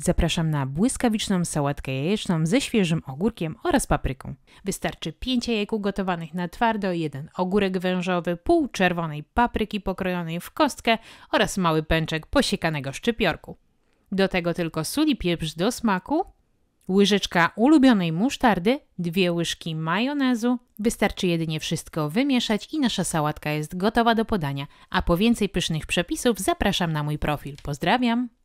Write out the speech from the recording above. Zapraszam na błyskawiczną sałatkę jajeczną ze świeżym ogórkiem oraz papryką. Wystarczy 5 jajek ugotowanych na twardo, 1 ogórek wężowy, pół czerwonej papryki pokrojonej w kostkę oraz mały pęczek posiekanego szczypiorku. Do tego tylko sól i pieprz do smaku, łyżeczka ulubionej musztardy, 2 łyżki majonezu. Wystarczy jedynie wszystko wymieszać i nasza sałatka jest gotowa do podania. A po więcej pysznych przepisów zapraszam na mój profil. Pozdrawiam!